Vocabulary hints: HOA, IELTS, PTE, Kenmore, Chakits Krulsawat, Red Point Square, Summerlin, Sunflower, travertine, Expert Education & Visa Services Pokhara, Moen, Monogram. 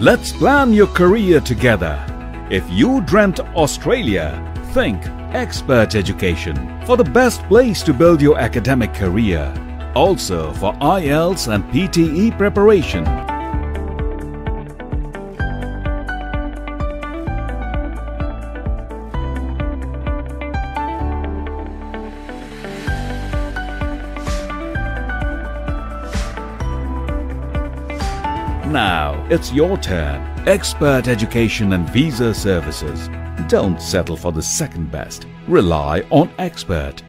Let's plan your career together. If you dreamt Australia, think Expert Education for the best place to build your academic career. Also for IELTS and PTE preparation. Now it's your turn. Expert Education and Visa Services. Don't settle for the second best. Rely on Expert.